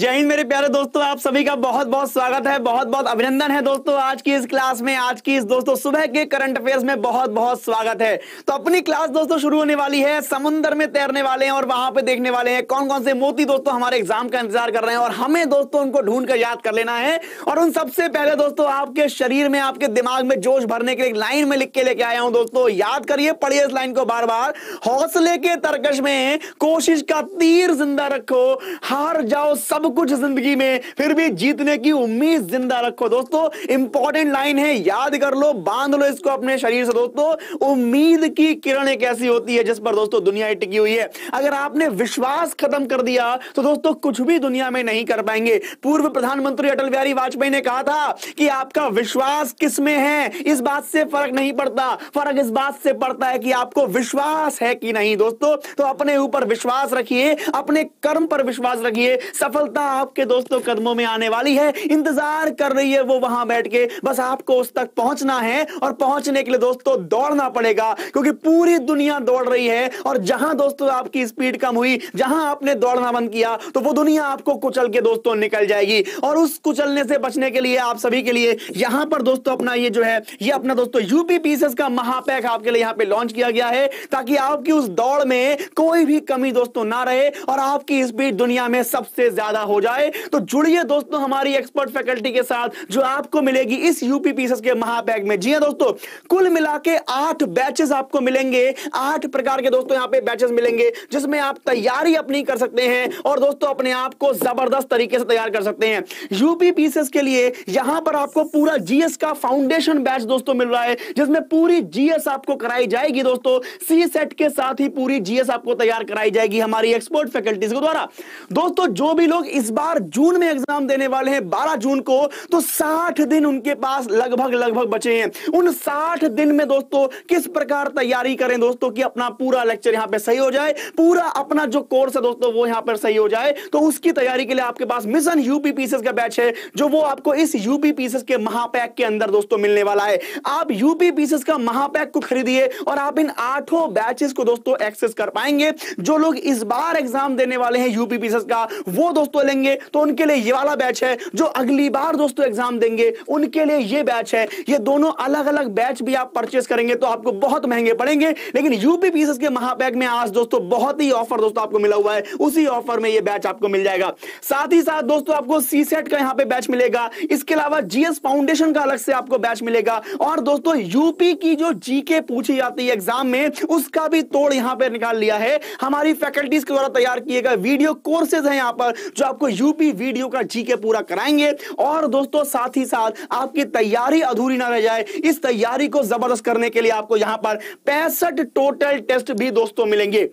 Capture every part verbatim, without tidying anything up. जय हिंद मेरे प्यारे दोस्तों, आप सभी का बहुत बहुत स्वागत है, बहुत बहुत अभिनंदन है दोस्तों। आज की इस क्लास में, आज की इस दोस्तों सुबह के करंट अफेयर्स में बहुत बहुत स्वागत है। तो अपनी क्लास दोस्तों शुरू होने वाली है, समुद्र में तैरने वाले हैं और वहां पे देखने वाले हैं कौन कौन से मोती दोस्तों हमारे एग्जाम का इंतजार कर रहे हैं और हमें दोस्तों उनको ढूंढ कर याद कर लेना है। और उन सबसे पहले दोस्तों आपके शरीर में, आपके दिमाग में जोश भरने के लिए लाइन में लिख के लेके आया हूं दोस्तों, याद करिए, पढ़िए इस लाइन को बार बार। हौसले के तरकश में कोशिश का तीर जिंदा रखो, हार जाओ सब कुछ जिंदगी में फिर भी जीतने की उम्मीद जिंदा रखो। दोस्तों इंपॉर्टेंट लाइन है, याद कर लो, बांध लो इसको अपने शरीर से दोस्तों। उम्मीद की किरण एक ऐसी होती है जिस पर दोस्तों दुनिया टिकी हुई है। अगर आपने विश्वास खत्म कर दिया तो दोस्तों कुछ भी दुनिया में नहीं कर पाएंगे। पूर्व प्रधानमंत्री अटल बिहारी वाजपेयी ने कहा था कि आपका विश्वास किस में है इस बात से फर्क नहीं पड़ता, फर्क इस बात से पड़ता है कि आपको विश्वास है कि नहीं दोस्तों। तो अपने ऊपर विश्वास रखिए, अपने कर्म पर विश्वास रखिए, सफल आपके दोस्तों कदमों में आने वाली है, इंतजार कर रही है वो वहां बैठ के, बस आपको उस तक पहुंचना है। और पहुंचने के लिए दोस्तों दौड़ना पड़ेगा क्योंकि पूरी दुनिया दौड़ रही है और जहां दोस्तों आपकी स्पीड कम हुई, जहां आपने दौड़ना बंद किया तो वो दुनिया आपको कुचल के दोस्तों निकल जाएगी। और उस कुचलने से बचने के लिए आप सभी के लिए यहां पर दोस्तों अपना ये जो है, ये अपना दोस्तों यूपीपीएससी का महापैक आपके लिए यहां पे लॉन्च किया गया है ताकि आपकी उस दौड़ में कोई भी कमी दोस्तों ना रहे और आपकी स्पीड दुनिया में सबसे ज्यादा हो जाए। तो जुड़िए दोस्तों हमारी एक्सपर्ट फैकल्टी के साथ जो आपको मिलेगी इस यूपीपीएससी के महापैक में। जी हां दोस्तों, कुल मिलाके आठ बैचेस आपको मिलेंगे, आठ प्रकार के दोस्तों यहां पे बैचेस मिलेंगे जिसमें आप तैयारी अपनी कर सकते हैं और दोस्तों अपने आप को जबरदस्त तरीके से तैयार कर सकते हैं यूपीपीएससी के लिए। यहां पर आपको पूरा जीएस का फाउंडेशन बैच दोस्तों मिल रहा है जिसमें पूरी जीएस आपको कराई जाएगी दोस्तों, सी सेट के साथ ही पूरी जीएस आपको तैयार कराई जाएगी हमारी एक्सपर्ट फैकल्टी के द्वारा। दोस्तों जो भी लोग इस बार जून में एग्जाम देने वाले हैं बारह जून को, तो साठ दिन उनके पास लगभग लगभग बचे हैं। उन साठ दिन में दोस्तों किस प्रकार तैयारी करें दोस्तों कि अपना पूरा लेक्चर यहां पे सही हो जाए, पूरा अपना जो कोर्स है दोस्तों वो यहां पर सही हो जाए, तो उसकी तैयारी के लिए आपके पास मिशन यूपीपीएससी का बैच है जो वो आपको इस यूपीपीएससी के महापैक के अंदर दोस्तों मिलने वाला है। आप यूपीपीएससी का महापैक को खरीदिए और आप इन आठों बैचेस को दोस्तों एक्सेस कर पाएंगे। जो लोग इस बार एग्जाम देने वाले हैं यूपीपीएससी का वो दोस्तों लेंगे तो उनके लिए ये वाला बैच है, जो अगली बार दोस्तों एग्जाम देंगे उनके लिए ये बैच है। ये दोनों अलग अलग बैच भी आप परचेस करेंगे तो आपको बहुत महंगे पड़ेंगे, लेकिन यूपीपीएससी के महापैक में आज दोस्तों बहुत ही ऑफर दोस्तों आपको मिला हुआ है, उसी ऑफर में ये बैच आपको मिल जाएगा। साथ ही साथ दोस्तों आपको सीसेट का यहाँ पे बैच मिलेगा, इसके अलावा जीएस फाउंडेशन का अलग से आपको बैच मिलेगा और दोस्तों यूपी की जो जीके पूछी जाती है एग्जाम में उसका भी तोड़ यहाँ पे निकाल लिया है हमारी फैकल्टीज के द्वारा तैयार किए गए वीडियो कोर्सेज है यहाँ पर जो आपको यूपी वीडियो का जीके पूरा कराएंगे। और दोस्तों साथ ही साथ आपकी तैयारी अधूरी ना रह जाए, इस तैयारी को जबरदस्त करने के लिए आपको यहां पर पैंसठ टोटल टेस्ट भी दोस्तों मिलेंगे।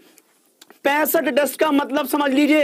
पैंसठ टेस्ट का मतलब समझ लीजिए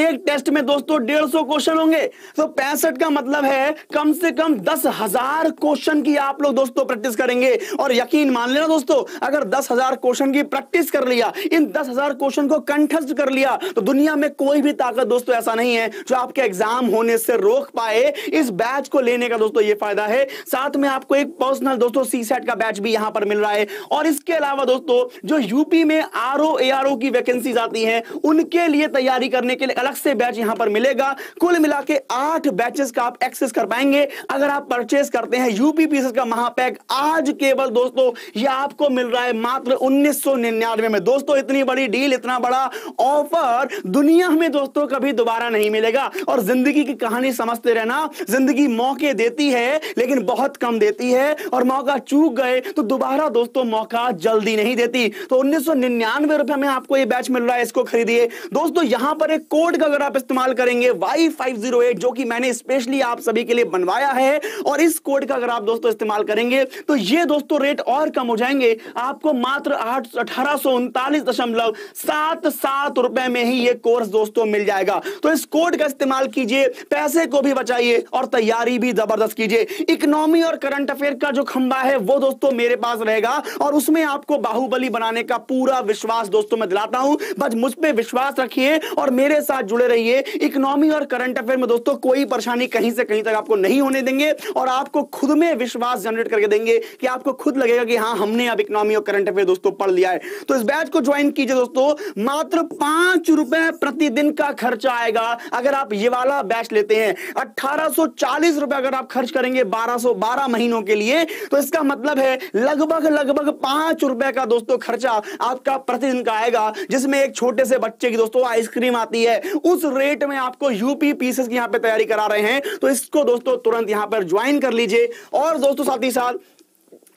एक टेस्ट में दोस्तों डेढ़ सौ क्वेश्चन होंगे, तो पैंसठ का मतलब है कम से कम दस हजार क्वेश्चन की आप लोग दोस्तों प्रैक्टिस करेंगे। और यकीन मान लेना दोस्तों, अगर दस हजार क्वेश्चन की प्रैक्टिस कर लिया, इन दस हजार क्वेश्चन को कंठस्थ कर लिया, तो दुनिया में कोई भी ताकत दोस्तों ऐसा नहीं है जो आपके एग्जाम होने से रोक पाए। इस बैच को लेने का दोस्तों ये फायदा है। साथ में आपको एक पर्सनल दोस्तों सी सेट का बैच भी यहां पर मिल रहा है। और इसके अलावा दोस्तों जो यूपी में R O A R O की वैकेंसी आती हैं उनके लिए तैयारी करने के लिए अलग से बैच यहां पर मिलेगा। कुल मिलाके आठ बैचेस का आप एक्सेस कर पाएंगे अगर आप परचेस करते हैं यूपीपीएससी का महापैक। आज केवल दोस्तों ये आपको मिल रहा है मात्र उन्नीस सौ निन्यानवे में। दोस्तों इतनी बड़ी डील, इतना बड़ा ऑफर दुनिया में दोस्तों कभी दोबारा नहीं मिलेगा। और जिंदगी की कहानी समझते रहना, जिंदगी मौके देती है लेकिन बहुत कम देती है और मौका चूक गए तो दोबारा दोस्तों मौका जल्दी नहीं देती। तो उन्नीस सौ निन्यानवे रुपए में आपको यह बैच मिल, इसको खरीदिए दोस्तों। यहां पर एक कोड का अगर आप इस्तेमाल करेंगे वाई फाइव ज़ीरो एट जो कि मैंने स्पेशली आप सभी के लिए बनवाया है, और इस कोड का अगर आप दोस्तों इस्तेमाल करेंगे तो ये दोस्तों रेट और कम हो जाएंगे, आपको मात्र अठारह सौ उनतालीस दशमलव सात सात रुपए में ही ये कोर्स दोस्तों मिल जाएगा। तो इस कोड का इस्तेमाल कीजिए, पैसे को भी बचाइए और तैयारी भी जबरदस्त कीजिए। इकोनॉमी और करंट अफेयर का जो खंबा है वो दोस्तों मेरे पास रहेगा और उसमें आपको बाहुबली बनाने का पूरा विश्वास दोस्तों मैं दिलाता हूं। बस मुझ पे विश्वास रखिए और मेरे साथ जुड़े रहिए। इकोनॉमी और करंट अफेयर में दोस्तों कोई परेशानी कहीं से कहीं तक आपको नहीं होने देंगे और आपको खुद में विश्वास जनरेट करके देंगे कि आपको खुद लगेगा कि हाँ हमने अब इकोनॉमी और करंट अफेयर दोस्तों पढ़ लिया है। तो इस बैच को ज्वाइन कीजिए दोस्तों, मात्र पांच रुपए प्रतिदिन का खर्चा आएगा अगर आप ये वाला बैच लेते हैं। अठारह सौ चालीस रुपए अगर आप खर्च करेंगे बारह सौ बारह महीनों के लिए, तो इसका मतलब है लगभग लगभग पांच रुपए का दोस्तों खर्चा आपका प्रतिदिन का आएगा, जिसमें एक छोटे से बच्चे की दोस्तों आइसक्रीम आती है उस रेट में आपको यूपीपीएससी की यहाँ पे तैयारी करा रहे हैं। तो इसको दोस्तों तुरंत यहाँ पर ज्वाइन कर लीजिए। और दोस्तों साथ ही साथ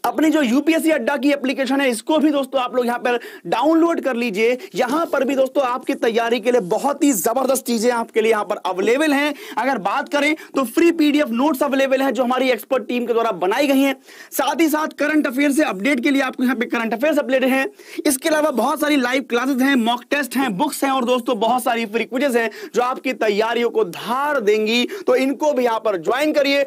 अपने जो यूपीएससी अड्डा की एप्लीकेशन है इसको भी दोस्तों आप लोग यहाँ पर डाउनलोड कर लीजिए। यहाँ पर भी दोस्तों आपकी तैयारी के लिए बहुत ही जबरदस्त चीजें आपके लिए यहाँ पर अवेलेबल हैं। अगर बात करें तो फ्री पीडीएफ नोट्स अवेलेबल हैं जो हमारी एक्सपर्ट टीम के द्वारा बनाई गई हैं। साथ ही साथ करंट अफेयर से अपडेट के लिए आपको यहाँ पे करंट अफेयर अपडेटेड है। इसके अलावा बहुत सारी लाइव क्लासेज हैं, मॉक टेस्ट हैं, बुक्स हैं और दोस्तों बहुत सारी फ्री क्विजेज हैं जो आपकी तैयारियों को धार देंगी। तो इनको भी यहाँ पर ज्वाइन करिए।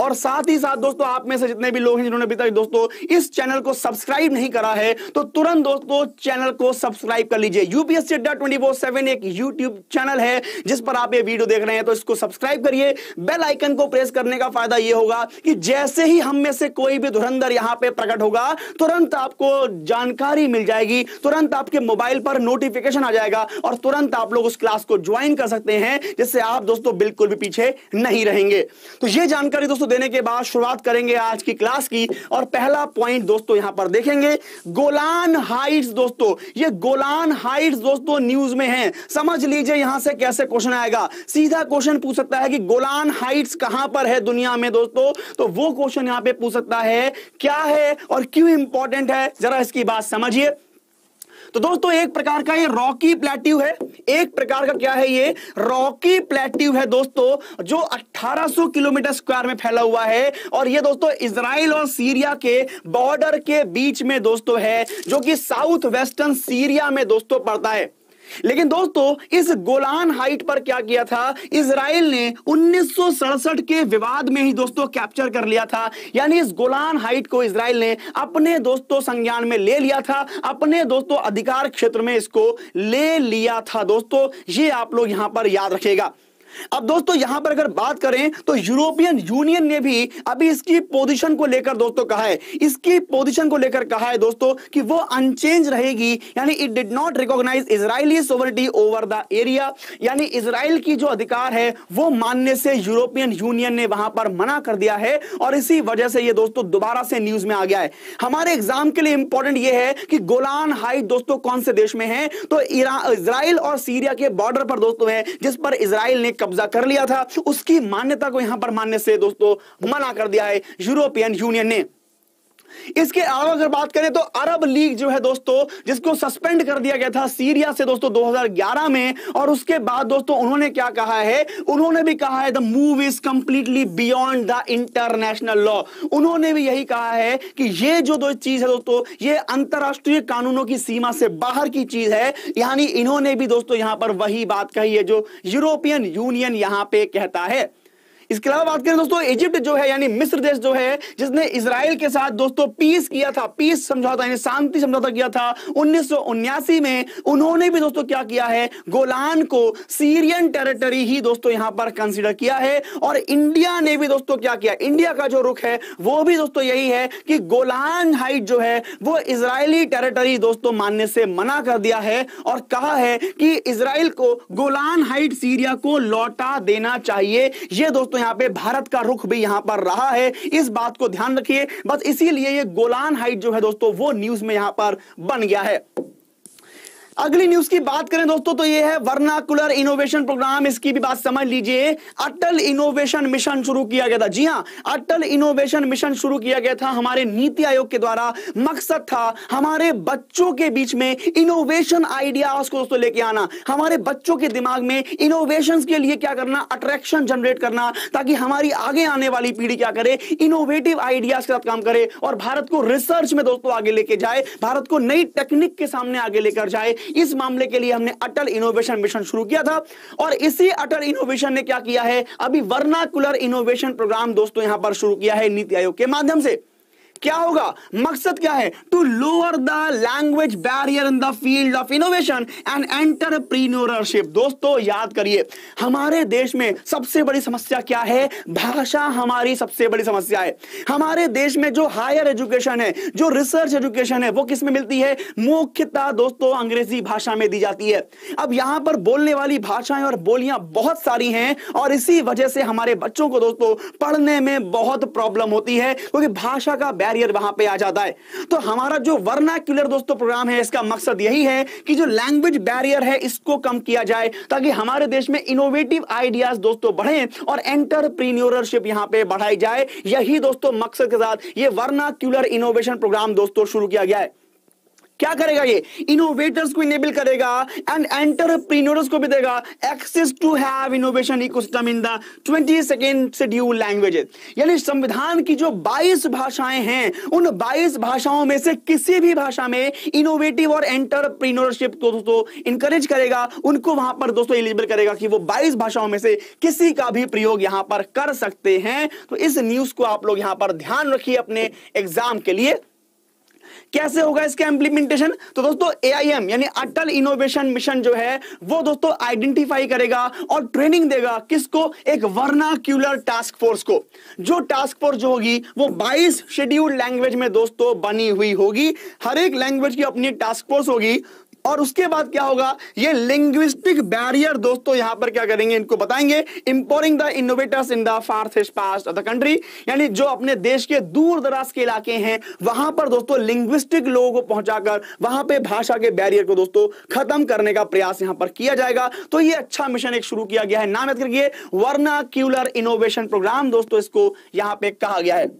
और साथ ही साथ दोस्तों आप में से जितने भी लोग हैं जिन्होंने अभी तक दोस्तों इस चैनल को सब्सक्राइब नहीं करा है तो तुरंत दोस्तों चैनल को सब्सक्राइब कर लीजिए। UPSC Adda twenty four seven एक यूट्यूब चैनल है जिस पर आप ये वीडियो देख रहे हैं, तो इसको सब्सक्राइब करिए। बेल आइकन को प्रेस करने का फायदा ये होगा कि जैसे ही हम में से कोई भी धुरंधर यहां पे प्रकट होगा तुरंत आपको जानकारी मिल जाएगी, तुरंत आपके मोबाइल पर नोटिफिकेशन आ जाएगा और तुरंत आप लोग उस क्लास को ज्वाइन कर सकते हैं, जिससे आप दोस्तों बिल्कुल भी पीछे नहीं रहेंगे। तो यह जानकारी दोस्तों देने के बाद शुरुआत करेंगे आज की क्लास की। और पहला पॉइंट दोस्तों यहां पर देखेंगे गोलान हाइट्स। दोस्तों ये गोलान हाइट्स दोस्तों न्यूज में है, समझ लीजिए यहां से कैसे क्वेश्चन आएगा। सीधा क्वेश्चन पूछ सकता है कि गोलान हाइट्स कहां पर है दुनिया में दोस्तों, तो वो क्वेश्चन यहां पे पूछ सकता है क्या है और क्यों इंपॉर्टेंट है, जरा इसकी बात समझिए। तो दोस्तों एक प्रकार का ये रॉकी प्लेट्यू है, एक प्रकार का क्या है ये रॉकी प्लेट्यू है दोस्तों, जो अठारह सौ किलोमीटर स्क्वायर में फैला हुआ है और ये दोस्तों इजराइल और सीरिया के बॉर्डर के बीच में दोस्तों है, जो कि साउथ वेस्टर्न सीरिया में दोस्तों पड़ता है। लेकिन दोस्तों इस गोलान हाइट पर क्या किया था इजराइल ने, उन्नीस सौ सड़सठ के विवाद में ही दोस्तों कैप्चर कर लिया था। यानी इस गोलान हाइट को इजराइल ने अपने दोस्तों संज्ञान में ले लिया था, अपने दोस्तों अधिकार क्षेत्र में इसको ले लिया था दोस्तों, ये आप लोग यहां पर याद रखेगा। अब दोस्तों यहां पर अगर बात करें तो यूरोपियन यूनियन ने भी अभी इसकी पोजीशन को लेकर दोस्तों कहा है, इसकी पोजीशन को लेकर कहा है दोस्तों कि वो अनचेंज रहेगी। यानी it did not recognise Israeli sovereignty over the area, यानी इजराइल की जो अधिकार है वो मानने से यूरोपियन यूनियन ने वहां पर मना कर दिया है और इसी वजह से यह दोस्तों दोबारा से न्यूज में आ गया है। हमारे एग्जाम के लिए इंपॉर्टेंट यह है कि गोलान हाइट दोस्तों कौन से देश में है, तो इजराइल और सीरिया के बॉर्डर पर दोस्तों है, जिस पर इजराइल ने कब्जा कर लिया था, उसकी मान्यता को यहां पर मानने से दोस्तों मना कर दिया है यूरोपियन यूनियन ने। इसके अलावा अगर बात करें तो अरब लीग जो है दोस्तों, जिसको सस्पेंड कर दिया गया था सीरिया से दोस्तों दो हज़ार ग्यारह में, और उसके बाद दोस्तों उन्होंने क्या कहा है, उन्होंने भी कहा है the move is completely beyond the international law. उन्होंने भी यही कहा है कि ये जो दो चीज है दोस्तों ये अंतरराष्ट्रीय कानूनों की सीमा से बाहर की चीज है। यानी इन्होंने भी दोस्तों यहां पर वही बात कही है जो यूरोपियन यूनियन यहां पर कहता है। इसके अलावा बात करें दोस्तों इजिप्ट जो है, यानी मिस्र देश जो है, जिसने इजराइल के साथ दोस्तों पीस किया था, पीस समझौता यानी शांति समझौता किया था उन्नीस सौ उन्यासी में, उन्होंने भी दोस्तों क्या किया है गोलान को सीरियन टेरिटरी ही दोस्तों यहां पर कंसीडर किया है। और इंडिया ने भी दोस्तों क्या किया, इंडिया का जो रुख है वो भी दोस्तों यही है कि गोलान हाइट जो है वो इजरायली टेरिटरी दोस्तों मानने से मना कर दिया है और कहा है कि इजराइल को गोलान हाइट सीरिया को लौटा देना चाहिए। ये दोस्तों तो यहाँ पे भारत का रुख भी यहाँ पर रहा है, इस बात को ध्यान रखिए। बस इसीलिए ये गोलान हाइट जो है दोस्तों वो न्यूज में यहाँ पर बन गया है। अगली न्यूज की बात करें दोस्तों तो ये है वर्नाकुलर इनोवेशन प्रोग्राम, इसकी भी बात समझ लीजिए। अटल इनोवेशन मिशन शुरू किया गया था, जी हाँ अटल इनोवेशन मिशन शुरू किया गया था हमारे नीति आयोग के द्वारा। मकसद था हमारे बच्चों के बीच में इनोवेशन आइडियाज को दोस्तों लेके आना, हमारे बच्चों के दिमाग में इनोवेशन के लिए क्या करना, अट्रैक्शन जनरेट करना, ताकि हमारी आगे आने वाली पीढ़ी क्या करे, इनोवेटिव आइडियाज के साथ काम करे और भारत को रिसर्च में दोस्तों आगे लेके जाए, भारत को नई टेक्निक के सामने आगे लेकर जाए। इस मामले के लिए हमने अटल इनोवेशन मिशन शुरू किया था और इसी अटल इनोवेशन ने क्या किया है अभी वर्नाकुलर इनोवेशन प्रोग्राम दोस्तों यहां पर शुरू किया है नीति आयोग के माध्यम से। क्या होगा, मकसद क्या है, to lower the language barrier in the field of innovation and entrepreneurship. दोस्तों याद करिए, हमारे देश में सबसे बड़ी समस्या क्या है, भाषा हमारी सबसे बड़ी समस्या है। हमारे देश में जो हायर एजुकेशन है, जो रिसर्च एजुकेशन है, वो किस में मिलती है, मुख्यतः दोस्तों अंग्रेजी भाषा में दी जाती है। अब यहां पर बोलने वाली भाषाएं और बोलियां बहुत सारी हैं और इसी वजह से हमारे बच्चों को दोस्तों पढ़ने में बहुत प्रॉब्लम होती है, क्योंकि भाषा का बैरियर वहां पे आ जाता है। तो हमारा जो वर्नाक्युलर दोस्तों प्रोग्राम है, इसका मकसद यही है कि जो लैंग्वेज बैरियर है इसको कम किया जाए, ताकि हमारे देश में इनोवेटिव आइडियाज दोस्तों बढ़े और एंटरप्रीन्योरशिप यहां पे बढ़ाई जाए। यही दोस्तों मकसद के साथ ये वर्नाक्युलर इनोवेशन प्रोग्राम दोस्तों शुरू किया गया है। क्या करेगा ये, इनोवेटर्स को इनेबल करेगा एंड एंटरप्रीन्योर्स को भी देगा access to have innovation ecosystem in the बाईसवें शेड्यूल लैंग्वेजेस। यानी संविधान की जो बाईस भाषाएं हैं, उन बाईस भाषाओं में से किसी भी भाषा में इनोवेटिव और एंटरप्रीन्योरशिप को दोस्तों इनकरेज करेगा, उनको वहां पर दोस्तों एलिजिबल करेगा कि वो बाईस भाषाओं में से किसी का भी प्रयोग यहां पर कर सकते हैं। तो इस न्यूज को आप लोग यहां पर ध्यान रखिए अपने एग्जाम के लिए। कैसे होगा इसका इंप्लीमेंटेशन, तो दोस्तों ए आई एम यानी अटल इनोवेशन मिशन जो है वो दोस्तों आइडेंटिफाई करेगा और ट्रेनिंग देगा किसको, एक वर्नाक्यूलर टास्क फोर्स को। जो टास्क फोर्स जो होगी वो बाईस शेड्यूल्ड लैंग्वेज में दोस्तों बनी हुई होगी, हर एक लैंग्वेज की अपनी टास्क फोर्स होगी। और उसके बाद क्या होगा, ये लिंग्विस्टिक बैरियर दोस्तों यहां पर क्या करेंगे, इनको बताएंगे, empowering the innovators in the farthest parts of the country. यानी जो अपने देश के दूर दराज के इलाके हैं, वहां पर दोस्तों लिंग्विस्टिक लोगों को पहुंचाकर वहां पे भाषा के बैरियर को दोस्तों खत्म करने का प्रयास यहां पर किया जाएगा। तो ये अच्छा मिशन एक शुरू किया गया है, नाम याद करिए वर्नाक्यूलर इनोवेशन प्रोग्राम दोस्तों इसको यहां पे कहा गया है।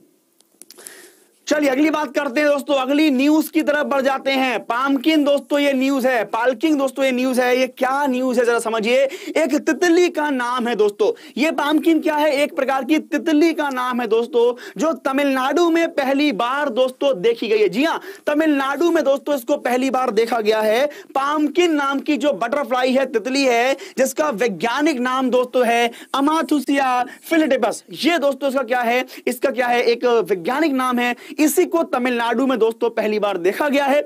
चलिए अगली बात करते हैं दोस्तों, अगली न्यूज की तरफ बढ़ जाते हैं। पामकिन दोस्तों ये न्यूज है, पालकिंग दोस्तों ये न्यूज है। ये क्या न्यूज है जरा समझिए, एक तितली का नाम है दोस्तों। ये पामकिन क्या है, एक प्रकार की तितली का नाम है दोस्तों, जो तमिलनाडु में पहली बार दोस्तों देखी गई है। जी हाँ, तमिलनाडु में दोस्तों इसको पहली बार देखा गया है। पामकिन नाम की जो बटरफ्लाई है, तितली है, जिसका वैज्ञानिक नाम दोस्तों है अमाथुसिया फिलिटिबस। ये दोस्तों इसका क्या है, इसका क्या है, एक वैज्ञानिक नाम है। इसी को तमिलनाडु में दोस्तों पहली बार देखा गया है।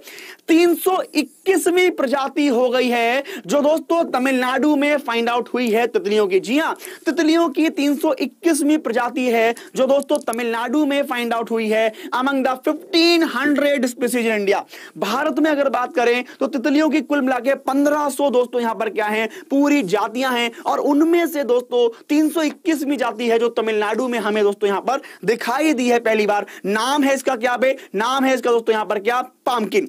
तीन सौ इक्कीसवीं प्रजाति हो गई है जो दोस्तों तमिलनाडु में फाइंड आउट हुई है तितलियों की। जी हां, तितलियों की तीन सौ इक्कीसवीं प्रजाति है जो दोस्तों तमिलनाडु में फाइंड आउट हुई है, अमंग द पंद्रह सौ स्पीशीज इन इंडिया। भारत में अगर बात करें तो तितलियों की कुल मिलाकर पंद्रह सौ दोस्तों यहां पर क्या है, पूरी जातियां हैं, और उनमें से दोस्तों तीन सौ इक्कीसवीं जाति है जो तमिलनाडु में हमें दोस्तों यहां पर दिखाई दी है पहली बार। नाम है इसका क्या बे, नाम है इसका दोस्तों यहां पर क्या, पामकिन।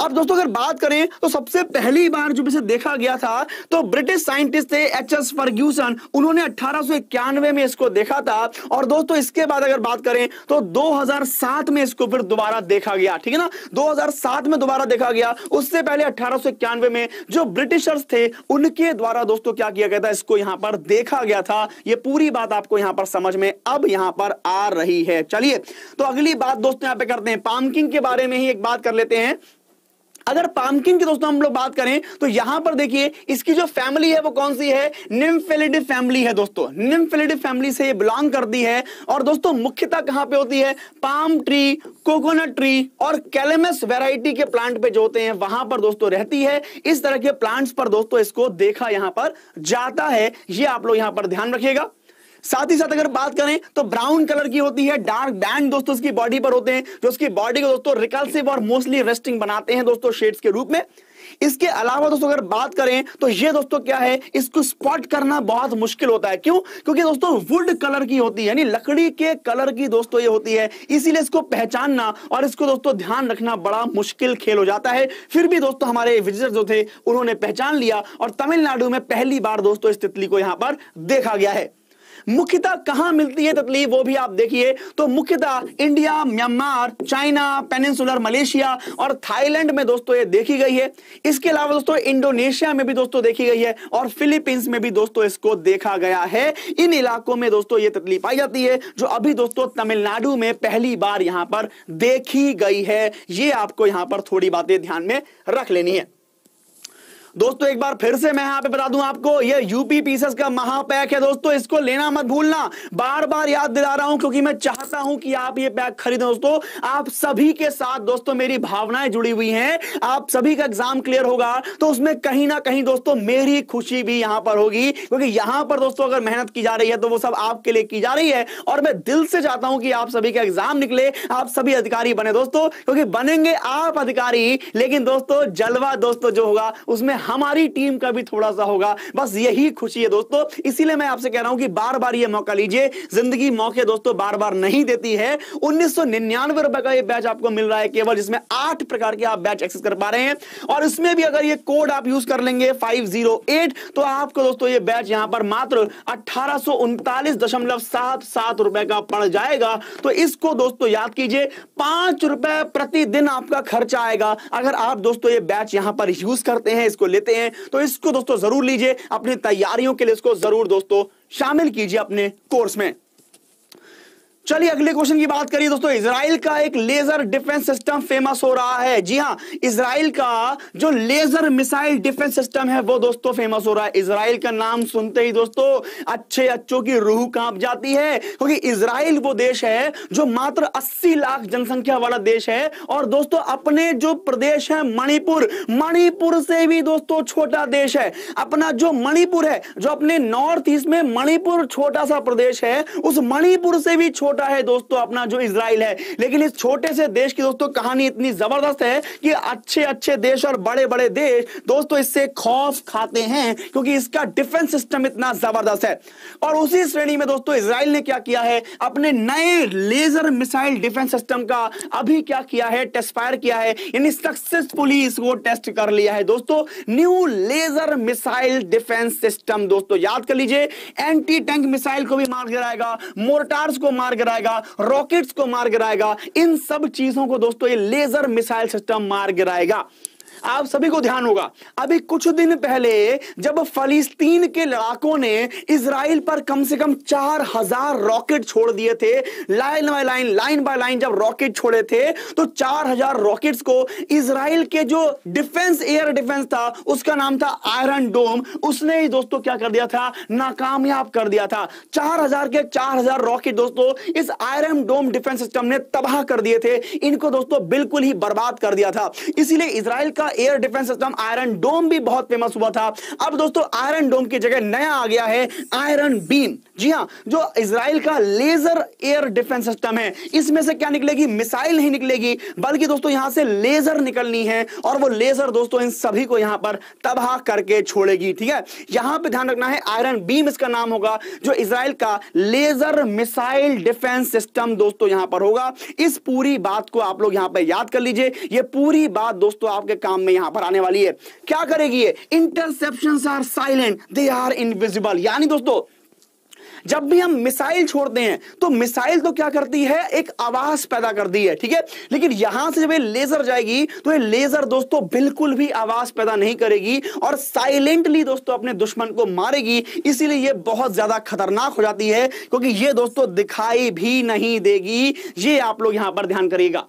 अब दोस्तों अगर बात करें तो सबसे पहली बार जब इसे देखा गया था तो ब्रिटिश साइंटिस्ट थे एच एस फर्ग्यूसन, उन्होंने अठारह सौ इक्यानवे में इसको देखा था। और दोस्तों इसके बाद अगर बात करें तो दो हज़ार सात में इसको फिर दोबारा देखा गया, ठीक है ना, दो हज़ार सात में दोबारा देखा गया। उससे पहले अठारह सौ इक्यानवे में जो ब्रिटिशर्स थे उनके द्वारा दोस्तों क्या किया गया था, इसको यहां पर देखा गया था। यह पूरी बात आपको यहां पर समझ में अब यहां पर आ रही है। चलिए तो अगली बात दोस्तों यहां पर करते हैं, पामकिन के बारे में ही एक बात कर लेते हैं। अगर पामकिन की दोस्तों हम लोग बात करें तो यहां पर देखिए इसकी जो फैमिली है वो कौन सी है, निम्फेलिडी फैमिली है दोस्तों। निम्फेलिडी फैमिली से ये बिलोंग करती है और दोस्तों मुख्यतः कहां पे होती है, पाम ट्री, कोकोनट ट्री और कैलेमस वैरायटी के प्लांट पे जो होते हैं वहां पर दोस्तों रहती है। इस तरह के प्लांट्स पर दोस्तों इसको देखा यहां पर जाता है, ये आप लोग यहां पर ध्यान रखिएगा। साथ ही साथ अगर बात करें तो ब्राउन कलर की होती है, डार्क बैंड दोस्तों इसकी बॉडी पर होते हैं जो इसकी बॉडी को दोस्तों रिकल्सिव और मोस्टली रेस्टिंग बनाते हैं दोस्तों शेड्स के रूप में। इसके अलावा दोस्तों अगर बात करें तो ये दोस्तों क्या है, इसको स्पॉट करना बहुत मुश्किल होता है। क्यों, क्योंकि दोस्तों वुड कलर की होती है, यानी लकड़ी के कलर की दोस्तों ये होती है, इसीलिए इसको पहचानना और इसको दोस्तों ध्यान रखना बड़ा मुश्किल खेल हो जाता है। फिर भी दोस्तों हमारे विजिटर्स जो थे उन्होंने पहचान लिया और तमिलनाडु में पहली बार दोस्तों इस तितली को यहां पर देखा गया है। मुख्यतः कहां मिलती है तितली वो भी आप देखिए, तो मुख्यतः India, Myanmar, China, peninsular Malaysia और थाईलैंड में दोस्तों ये देखी गई है। इसके अलावा दोस्तों इंडोनेशिया में भी दोस्तों देखी गई है और फिलीपींस में भी दोस्तों इसको देखा गया है। इन इलाकों में दोस्तों ये तितली पाई जाती है जो अभी दोस्तों तमिलनाडु में पहली बार यहां पर देखी गई है। ये आपको यहां पर थोड़ी बातें ध्यान में रख लेनी है दोस्तों एक बार फिर से मैं यहाँ पे बता दूं आपको, ये यूपी पीसेस का महापैक है दोस्तों, इसको लेना मत भूलना, बार बार याद दिला रहा हूं क्योंकि मैं चाहता हूं कि आप ये पैक खरीदें। दोस्तों आप सभी के साथ दोस्तों मेरी भावनाएं जुड़ी हुई हैं, आप सभी का एग्जाम क्लियर होगा तो उसमें कहीं ना कहीं दोस्तों मेरी खुशी भी यहां पर होगी, क्योंकि यहां पर दोस्तों अगर मेहनत की जा रही है तो वो सब आपके लिए की जा रही है। और मैं दिल से चाहता हूं कि आप सभी का एग्जाम निकले, आप सभी अधिकारी बने दोस्तों, क्योंकि बनेंगे आप अधिकारी, लेकिन दोस्तों जलवा दोस्तों जो होगा उसमें हमारी टीम का भी थोड़ा सा होगा, बस यही खुशी है दोस्तों। इसीलिए मैं आपसे कह रहा हूं कि बार बार ये मौका लीजिए, जिंदगी मौके दोस्तों बार बार नहीं देती है। उन्नीस सौ निन्यानवे रुपए का ये बैच आपको मिल रहा है केवल, जिसमें आठ प्रकार के आप बैच एक्सेस कर पा रहे हैं, और इसमें भी अगर ये कोड आप यूज कर लेंगे पाँच सौ आठ तो आपको दोस्तों ये बैच यहां पर मात्र अठारह सौ उनतालीस दशमलव सात सात रुपए का पड़ जाएगा। तो इसको दोस्तों याद कीजिए, पांच रुपए प्रतिदिन आपका खर्चा आएगा अगर आप दोस्तों ये बैच यहां पर यूज करते हैं, इसको लेते हैं, तो इसको दोस्तों जरूर लीजिए, अपनी तैयारियों के लिए इसको जरूर दोस्तों शामिल कीजिए अपने कोर्स में। चलिए अगले क्वेश्चन की बात करिए दोस्तों। इजराइल का एक लेजर डिफेंस सिस्टम फेमस हो रहा है। जी हां, इजराइल का जो लेजर मिसाइल डिफेंस सिस्टम है वो दोस्तों फेमस हो रहा है। इजराइल का नाम सुनते ही दोस्तों अच्छे अच्छों की रूह कांप जाती है, क्योंकि इजराइल वो देश है जो मात्र अस्सी लाख जनसंख्या वाला देश है, और दोस्तों अपने जो प्रदेश है मणिपुर, मणिपुर से भी दोस्तों छोटा देश है। अपना जो मणिपुर है, जो अपने नॉर्थ ईस्ट में मणिपुर छोटा सा प्रदेश है, उस मणिपुर से भी छोटा है दोस्तों अपना जो इजराइल है। लेकिन इस छोटे से देश की दोस्तों कहानी इतनी जबरदस्त है कि अच्छे अच्छे देश और बड़े बड़े देश दोस्तों इससे खौफ खाते हैं, क्योंकि इसका डिफेंस सिस्टम इतना जबरदस्त है। और उसी श्रेणी में दोस्तों इजराइल ने क्या किया है, अपने नए लेजर मिसाइल डिफेंस सिस्टम का अभी क्या किया है, टेस्ट फायर किया है, यानी सक्सेसफुली इसको टेस्ट कर लिया है दोस्तों। New laser missile defence system दोस्तों याद कर लीजिए, एंटी टैंक मिसाइल को भी मार गिराएगा, मोर्टार्स को मार गिराएगा, रॉकेट्स को मार गिराएगा, इन सब चीजों को दोस्तों ये लेजर मिसाइल सिस्टम मार गिराएगा। आप सभी को ध्यान होगा, अभी कुछ दिन पहले जब फलस्तीन के लड़ाकों ने इजराइल पर कम से कम चार हजार रॉकेट छोड़ दिए थे, line by line line by line जब रॉकेट छोड़े थे, तो चार हजार रॉकेट्स को इजराइल के जो डिफेंस एयर डिफेंस था उसका नाम था आयरन डोम, उसने ही दोस्तों क्या कर दिया था, नाकामयाब कर दिया था। चार हजार के चार हजार रॉकेट दोस्तों इस आयरन डोम डिफेंस सिस्टम ने तबाह कर दिए थे, इनको दोस्तों बिल्कुल ही बर्बाद कर दिया था। इसीलिए इजराइल का एयर डिफेंस सिस्टम आयरन डोम भी बहुत फेमस हुआ था। अब दोस्तों आयरन डोम की जगह नया आ गया है आयरन बीम। जी हां, जो इजराइल का लेजर एयर डिफेंस सिस्टम है, इसमें से क्या निकलेगी, मिसाइल नहीं निकलेगी, बल्कि दोस्तों यहां से लेजर निकलनी है, और वो लेजर दोस्तों इन सभी को यहां पर तबाह करके छोड़ेगी। ठीक है, यहां पे ध्यान रखना है, आयरन बीम इसका नाम होगा, जो इजराइल का लेजर मिसाइल डिफेंस सिस्टम दोस्तों यहां पर होगा। इस पूरी बात को आप लोग यहां पर याद कर लीजिए, यह पूरी बात दोस्तों आपके काम में यहां पर आने वाली है। क्या करेगी ये, interceptions are silent, they are invisible. यानी दोस्तों जब भी हम मिसाइल छोड़ते हैं तो मिसाइल तो क्या करती है, एक आवाज पैदा करती है, ठीक है, लेकिन यहां से जब ये लेजर जाएगी तो ये लेजर दोस्तों बिल्कुल भी आवाज पैदा नहीं करेगी और साइलेंटली दोस्तों अपने दुश्मन को मारेगी। इसीलिए ये बहुत ज्यादा खतरनाक हो जाती है, क्योंकि ये दोस्तों दिखाई भी नहीं देगी। ये आप लोग यहां पर ध्यान करिएगा,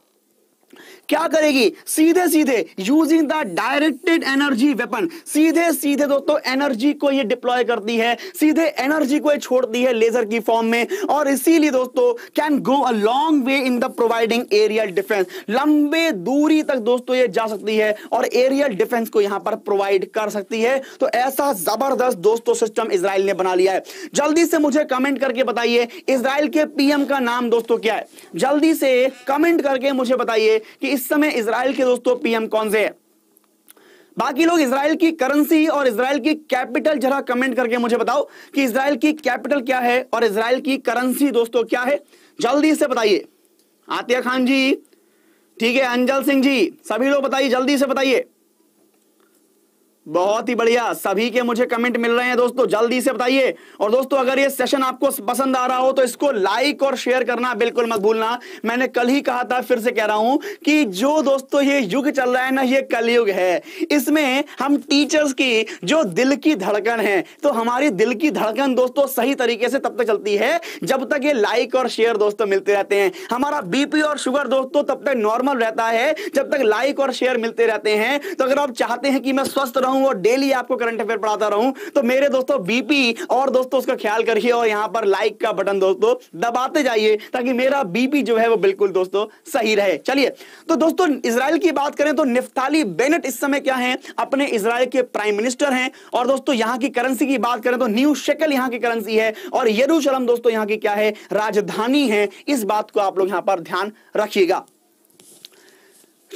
क्या करेगी, सीधे सीधे using the directed energy weapon, सीधे सीधे दोस्तों एनर्जी को ये डिप्लॉय करती है, सीधे एनर्जी को ये छोड़ती है लेजर की फॉर्म में, और इसीलिए दोस्तों can go a long way in the providing aerial defence, लंबे दूरी तक दोस्तों ये जा सकती है और एरियल डिफेंस को यहां पर प्रोवाइड कर सकती है। तो ऐसा जबरदस्त दोस्तों सिस्टम इजराइल ने बना लिया है। जल्दी से मुझे कमेंट करके बताइए इजराइल के पीएम का नाम दोस्तों क्या है, जल्दी से कमेंट करके मुझे बताइए कि इस समय इजराइल के दोस्तों पीएम कौन से है। बाकी लोग इजराइल की करेंसी और इजराइल की कैपिटल जरा कमेंट करके मुझे बताओ कि इजराइल की कैपिटल क्या है और इजराइल की करेंसी दोस्तों क्या है, जल्दी से बताइए। आतिया खान जी, ठीक है, अंजल सिंह जी, सभी लोग बताइए, जल्दी से बताइए। बहुत ही बढ़िया, सभी के मुझे कमेंट मिल रहे हैं दोस्तों, जल्दी से बताइए। और दोस्तों अगर ये सेशन आपको पसंद आ रहा हो तो इसको लाइक और शेयर करना बिल्कुल मत भूलना। मैंने कल ही कहा था, फिर से कह रहा हूं कि जो दोस्तों ये युग चल रहा है ना, ये कलयुग है, इसमें हम टीचर्स की जो दिल की धड़कन है, तो हमारी दिल की धड़कन दोस्तों सही तरीके से तब तक चलती है जब तक ये लाइक और शेयर दोस्तों मिलते रहते हैं। हमारा बीपी और शुगर दोस्तों तब तक नॉर्मल रहता है जब तक लाइक और शेयर मिलते रहते हैं। तो अगर आप चाहते हैं कि मैं स्वस्थ रहूं, रहूं और डेली आपको करंट अफेयर पढ़ाता रहूं। तो मेरे दोस्तों बीपी और दोस्तों उसका ख्याल करिए और यहाँ पर लाइक का बटन दोस्तों दबाते जाइए ताकि मेरा बीपी जो है वो बिल्कुल दोस्तों सही रहे। चलिए तो दोस्तों इजराइल की बात करें तो निफ्ताली बेनेट इस समय क्या है, अपने इजराइल के प्राइम मिनिस्टर हैं। और दोस्तों यहाँ की करेंसी की बात करें तो न्यू शेकल यहाँ की करेंसी है और यरूशलेम दोस्तों यहाँ की क्या है, राजधानी है। इस बात को आप लोग यहाँ पर ध्यान रखिएगा।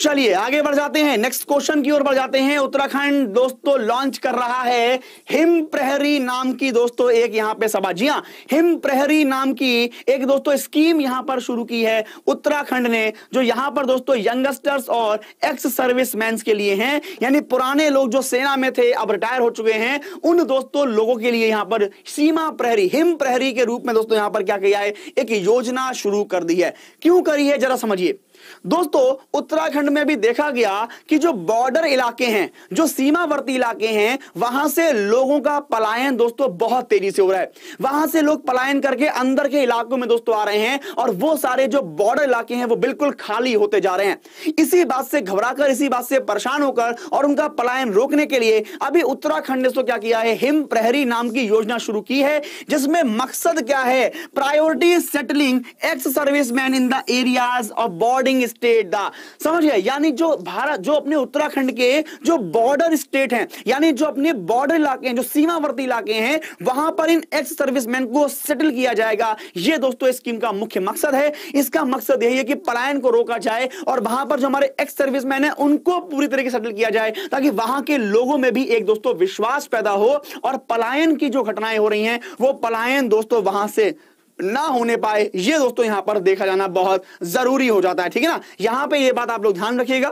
चलिए आगे बढ़ जाते हैं, नेक्स्ट क्वेश्चन की ओर बढ़ जाते हैं। उत्तराखंड दोस्तों लॉन्च कर रहा है हिम प्रहरी नाम की दोस्तों एक यहाँ पे सभा। जी हाँ, हिम प्रहरी नाम की एक दोस्तों स्कीम यहाँ पर शुरू की है उत्तराखंड ने, जो यहाँ पर दोस्तों यंगस्टर्स और एक्स सर्विसमैन के लिए हैं, यानी पुराने लोग जो सेना में थे अब रिटायर हो चुके हैं उन दोस्तों लोगों के लिए यहाँ पर सीमा प्रहरी हिम प्रहरी के रूप में दोस्तों यहाँ पर क्या किया है, एक योजना शुरू कर दी है। क्यों करी है जरा समझिए दोस्तों। उत्तराखंड में भी देखा गया कि जो बॉर्डर इलाके हैं, जो सीमावर्ती इलाके हैं, वहां से लोगों का पलायन दोस्तों बहुत तेजी से हो रहा है। वहां से लोग पलायन करके अंदर के इलाकों में दोस्तों आ रहे हैं और वो सारे जो बॉर्डर इलाके हैं वो बिल्कुल खाली होते जा रहे हैं। इसी बात से घबराकर, इसी बात से परेशान होकर और उनका पलायन रोकने के लिए अभी उत्तराखंड ने तो क्या किया है, हिम प्रहरी नाम की योजना शुरू की है, जिसमें मकसद क्या है, priority settling ex serviceman in the areas of border state दा। समझिए यानी जो भारत जो अपने उत्तराखंड के जो बॉर्डर स्टेट हैं, यानी जो अपने बॉर्डर इलाके हैं, जो सीमावर्ती इलाके हैं, वहां पर इन एक्स सर्विसमैन को सेटल किया जाएगा। ये दोस्तों स्कीम का मुख्य मकसद है। इसका मकसद यही है कि पलायन को रोका जाए और वहां पर जो हमारे एक्स सर्विसमैन हैं उनको पूरी तरीके से सेटल किया जाए ताकि वहां के लोगों में भी एक दोस्तों विश्वास पैदा हो और पलायन की जो घटनाएं हो रही हैं वो पलायन दोस्तों वहां से ना होने पाए। ये दोस्तों यहां पर देखा जाना बहुत जरूरी हो जाता है, ठीक है ना। यहां पे ये बात आप लोग ध्यान रखिएगा।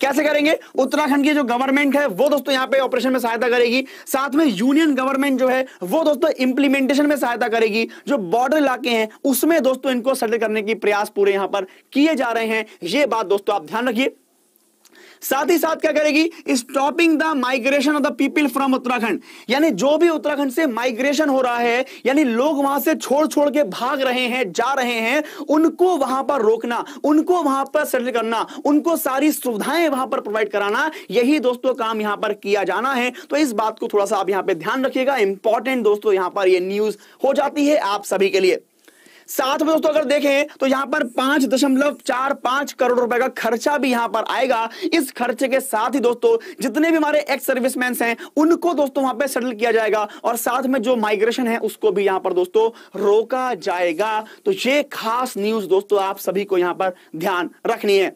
कैसे करेंगे, उत्तराखंड की जो गवर्नमेंट है वो दोस्तों यहाँ पे ऑपरेशन में सहायता करेगी, साथ में यूनियन गवर्नमेंट जो है वो दोस्तों इंप्लीमेंटेशन में सहायता करेगी। जो बॉर्डर इलाके हैं उसमें दोस्तों इनको सेटल करने की प्रयास पूरे यहाँ पर किए जा रहे हैं। ये बात दोस्तों आप ध्यान रखिए। साथ ही साथ क्या करेगी, stopping the migration of the people from Uttarakhand, यानी जो भी उत्तराखंड से माइग्रेशन हो रहा है, यानी लोग वहां से छोड़ छोड़ के भाग रहे हैं, जा रहे हैं, उनको वहां पर रोकना, उनको वहां पर सेटल करना, उनको सारी सुविधाएं वहां पर प्रोवाइड कराना, यही दोस्तों काम यहां पर किया जाना है। तो इस बात को थोड़ा सा आप यहां पर ध्यान रखिएगा। इंपॉर्टेंट दोस्तों यहां पर यह न्यूज हो जाती है आप सभी के लिए। साथ में दोस्तों अगर देखें तो यहां पर पांच दशमलव चार पांच करोड़ रुपए का खर्चा भी यहां पर आएगा। इस खर्चे के साथ ही दोस्तों जितने भी हमारे एक्स सर्विसमैन हैं उनको दोस्तों वहां पे सेटल किया जाएगा और साथ में जो माइग्रेशन है उसको भी यहां पर दोस्तों रोका जाएगा। तो ये खास न्यूज दोस्तों आप सभी को यहां पर ध्यान रखनी है।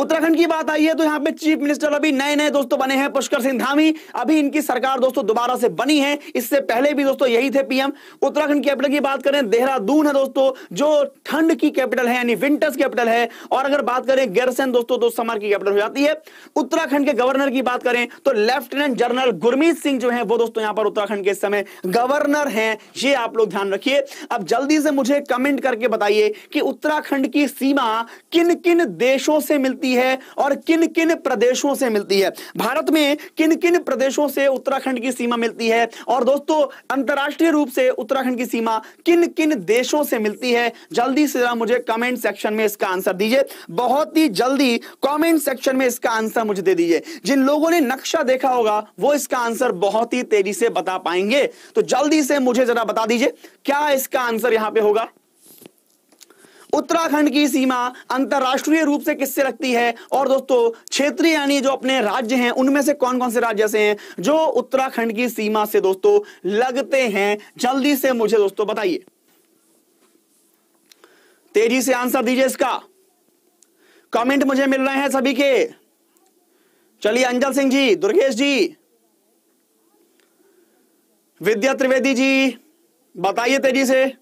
उत्तराखंड की बात आई है तो यहाँ पे चीफ मिनिस्टर अभी नए नए दोस्तों बने हैं पुष्कर सिंह धामी। अभी इनकी सरकार दोस्तों दोबारा से बनी है, इससे पहले भी दोस्तों यही थे पीएम। उत्तराखंड कैपिटल की बात करें, देहरादून है दोस्तों जो ठंड की कैपिटल है, यानी विंटर्स कैपिटल है। और अगर बात करें गैरसैन दोस्तों तो समर की कैपिटल हो जाती है। उत्तराखंड के गवर्नर की बात करें तो लेफ्टिनेंट जनरल गुरमीत सिंह जो है वो दोस्तों यहाँ पर उत्तराखंड के इस समय गवर्नर है। ये आप लोग ध्यान रखिए। अब जल्दी से मुझे कमेंट करके बताइए कि उत्तराखंड की सीमा किन किन देशों से मिलती है और किन किन प्रदेशों से मिलती है। भारत में किन किन प्रदेशों से उत्तराखंड की सीमा मिलती है और दोस्तों अंतरराष्ट्रीय रूप से उत्तराखंड की सीमा किन किन देशों से मिलती है। जल्दी से जरा मुझे कमेंट सेक्शन में इसका आंसर दीजिए। बहुत ही जल्दी कमेंट सेक्शन में इसका आंसर मुझे दे दीजिए। जिन लोगों ने नक्शा देखा होगा वो इसका आंसर बहुत ही तेजी से बता पाएंगे। तो जल्दी से मुझे जरा बता दीजिए क्या इसका आंसर यहां पर होगा। उत्तराखंड की सीमा अंतरराष्ट्रीय रूप से किससे लगती है और दोस्तों क्षेत्रीय यानी जो अपने राज्य हैं उनमें से कौन कौन से राज्य ऐसे हैं जो उत्तराखंड की सीमा से दोस्तों लगते हैं। जल्दी से मुझे दोस्तों बताइए, तेजी से आंसर दीजिए इसका। कमेंट मुझे मिल रहे हैं सभी के। चलिए अंजल सिंह जी, दुर्गेश जी, विद्या त्रिवेदी जी, बताइए तेजी से।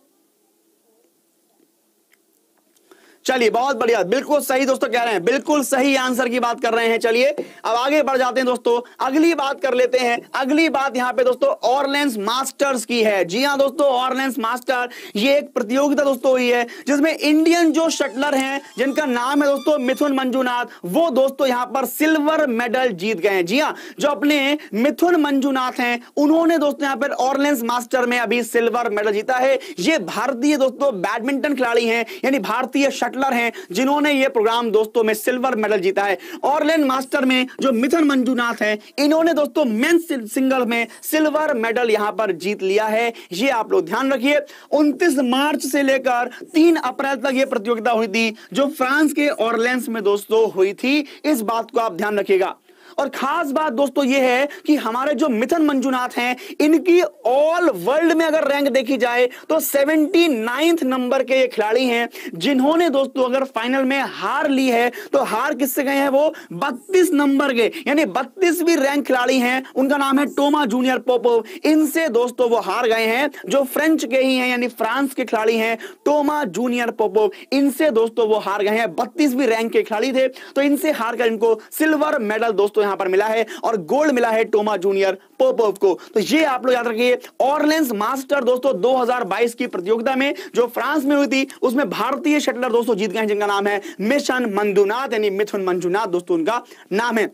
चलिए बहुत बढ़िया, बिल्कुल सही दोस्तों कह रहे हैं, बिल्कुल सही आंसर की बात कर रहे हैं। चलिए अब आगे बढ़ जाते हैं दोस्तों, अगली बात कर लेते हैं। अगली बात यहाँ पे दोस्तों ऑर्लेंस मास्टर्स की है। जी हाँ दोस्तों, ऑर्लेंस मास्टर ये एक प्रतियोगिता दोस्तों हुई है जिसमें इंडियन जो शटलर हैं जिनका नाम है दोस्तों मिथुन मंजुनाथ, वो दोस्तों यहाँ पर सिल्वर मेडल जीत गए हैं। जी हाँ, जो अपने मिथुन मंजुनाथ हैं उन्होंने दोस्तों यहाँ पर ऑर्लेंस मास्टर में अभी सिल्वर मेडल जीता है। ये भारतीय दोस्तों बैडमिंटन खिलाड़ी हैं, यानी भारतीय शटलर हैं जिन्होंने ये प्रोग्राम दोस्तों में सिल्वर मेडल जीता है। ऑरलैंड मास्टर में जो मिथुन मंजुनाथ हैं इन्होंने दोस्तों मेंस सिंगल में सिल्वर मेडल यहां पर जीत लिया है, ये आप लोग ध्यान रखिए। उनतीस मार्च से लेकर तीन अप्रैल तक ये प्रतियोगिता हुई थी जो फ्रांस के ऑरलैंस में दोस्तों हुई थी, इस बात को आप ध्यान रखिएगा। और खास बात दोस्तों ये है कि हमारे जो मिथुन मंजुनाथ हैं इनकी ऑल वर्ल्ड में अगर रैंक देखी जाए तो उन्यासीवें नंबर के ये खिलाड़ी हैं जिन्होंने दोस्तों अगर फाइनल में हार ली है तो हार किससे गए हैं, वो बत्तीस नंबर के यानी बत्तीसवीं रैंक खिलाड़ी हैं, उनका नाम है टोमा जूनियर पोपोव। इनसे दोस्तों वो हार गए हैं, जो फ्रेंच के ही हैं यानी फ्रांस के खिलाड़ी हैं टोमा जूनियर पोपोव, इनसे दोस्तों वो हार गए हैं। बत्तीसवीं रैंक के खिलाड़ी थे तो इनसे हारकर इनको सिल्वर मेडल दोस्तों यहां पर मिला है और गोल्ड मिला है टोमा जूनियर पोपोव को। तो ये आप लोग याद रखिए। ऑरलैंस मास्टर दोस्तों दो हज़ार बाईस की प्रतियोगिता में जो फ्रांस में हुई थी उसमें भारतीय शटलर दोस्तों जीत गए जिनका नाम है मिशन मंजुनाथ यानी मिथुन मंजुनाथ दोस्तों उनका नाम है।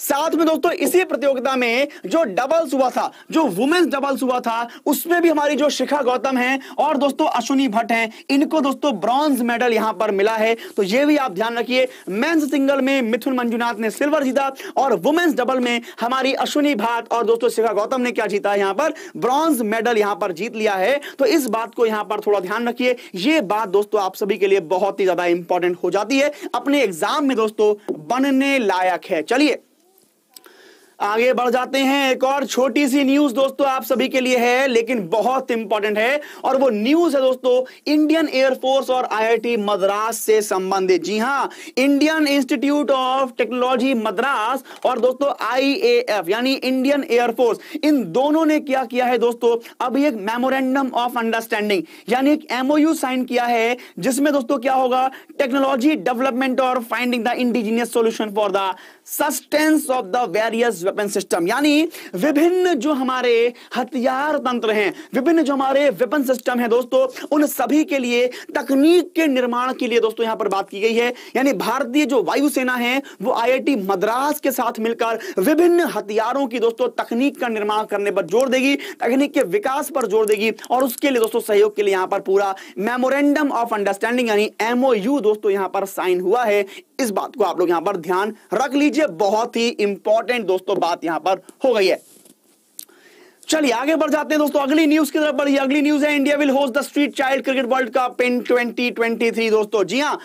साथ में दोस्तों इसी प्रतियोगिता में जो डबल्स हुआ था, जो वुमेन्स डबल्स हुआ था, उसमें भी हमारी जो शिखा गौतम हैं और दोस्तों अश्विनी भट्ट हैं इनको दोस्तों ब्रॉन्ज मेडल यहां पर मिला है, तो ये भी आप ध्यान रखिए। मेंस सिंगल में मिथुन मंजुनाथ ने सिल्वर जीता और वुमेन्स डबल में हमारी अश्विनी भट्ट और दोस्तों शिखा गौतम ने क्या जीता, यहां पर ब्रॉन्ज मेडल यहां पर जीत लिया है। तो इस बात को यहां पर थोड़ा ध्यान रखिए, ये बात दोस्तों आप सभी के लिए बहुत ही ज्यादा इंपॉर्टेंट हो जाती है, अपने एग्जाम में दोस्तों बनने लायक है। चलिए आगे बढ़ जाते हैं। एक और छोटी सी न्यूज दोस्तों आप सभी के लिए है लेकिन बहुत इंपॉर्टेंट है, और वो न्यूज है दोस्तों इंडियन एयरफोर्स और आईआईटी मद्रास से संबंधित। जी हां, Indian institute of technology Madras और दोस्तों आईएएफ यानी इंडियन एयरफोर्स, इन दोनों ने क्या किया है दोस्तों, अभी एक मेमोरेंडम ऑफ अंडरस्टैंडिंग यानी एक एमओयू साइन किया है जिसमें दोस्तों क्या होगा, टेक्नोलॉजी डेवलपमेंट और finding the indigenous solution for the sustenance of the various weapon system, यानी विभिन्न जो हमारे हथियार तंत्र हैं, विभिन्न जो हमारे वेपन सिस्टम हैं दोस्तों उन सभी के लिए तकनीक के निर्माण के लिए दोस्तों यहां पर बात की गई है। यानी भारतीय जो वायुसेना है वो आईआईटी मद्रास के साथ मिलकर विभिन्न हथियारों की दोस्तों तकनीक का निर्माण करने पर जोर देगी, तकनीक के विकास पर जोर देगी और उसके लिए दोस्तों सहयोग के लिए यहां पर पूरा मेमोरेंडम ऑफ अंडरस्टैंडिंग यानी एमओयू दोस्तों यहां पर साइन हुआ है। इस बात को आप लोग यहां पर ध्यान रख लीजिए, बहुत ही इंपॉर्टेंट दोस्तों बात यहां पर हो गई है। चलिए आगे बढ़ जाते हैं दोस्तों अगली न्यूज की तरफ। बढ़िया अगली न्यूज है, India will host the street child cricket world cup in twenty twenty three दोस्तों। जी हां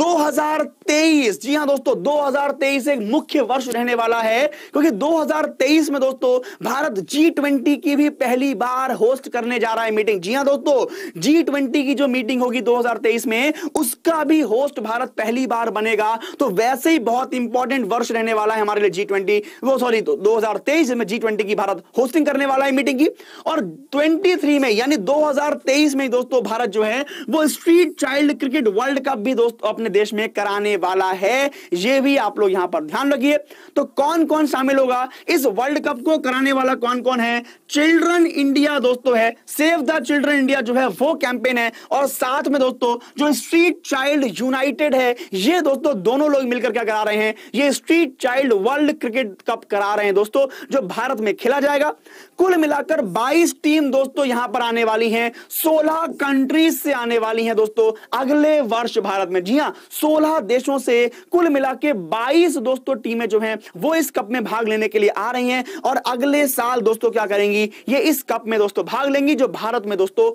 दो हज़ार तेईस, जी हाँ दोस्तों दो हज़ार तेईस एक मुख्य वर्ष रहने वाला है क्योंकि दो हज़ार तेईस में दोस्तों भारत जी ट्वेंटी की भी पहली बार होस्ट करने जा रहा है मीटिंग। जी हाँ दोस्तों जी ट्वेंटी की जो मीटिंग होगी दो हज़ार तेईस में उसका भी होस्ट भारत पहली बार बनेगा, तो वैसे ही बहुत इंपॉर्टेंट वर्ष रहने वाला है हमारे लिए जी ट्वेंटी, वो सॉरी तो दो हज़ार तेईस में जी ट्वेंटी की भारत होस्टिंग करने वाला है मीटिंग की, और तेईस में यानी दो हज़ार तेईस में दोस्तों भारत जो है वो street child cricket world cup भी दोस्तों अपने देश में कराने वाला है, ये भी आप लोग यहां पर ध्यान रखिए। तो कौन कौन शामिल होगा इस वर्ल्ड कप को कराने वाला, कौन कौन है, चिल्ड्रन इंडिया दोस्तों है, सेव द चिल्ड्रन इंडिया जो है वो कैंपेन है, और साथ में दोस्तों जो स्ट्रीट चाइल्ड यूनाइटेड है ये दोस्तों दोनों लोग मिलकर क्या करा रहे हैं, ये street child world cricket cup करा रहे हैं दोस्तों जो भारत में खेला जाएगा। कुल मिलाकर बाईस टीम दोस्तों यहां पर आने वाली है, सोलह कंट्रीज से आने वाली है दोस्तों अगले वर्ष भारत में। जी हाँ सोलह देशों से कुल मिलाकर बाईस दोस्तों टीमें जो हैं वो इस कप में भाग लेने के लिए आ रही हैं और अगले साल दोस्तों क्या करेंगी, ये इस कप में दोस्तों भाग लेंगी जो भारत में दोस्तों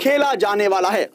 खेला जाने वाला है।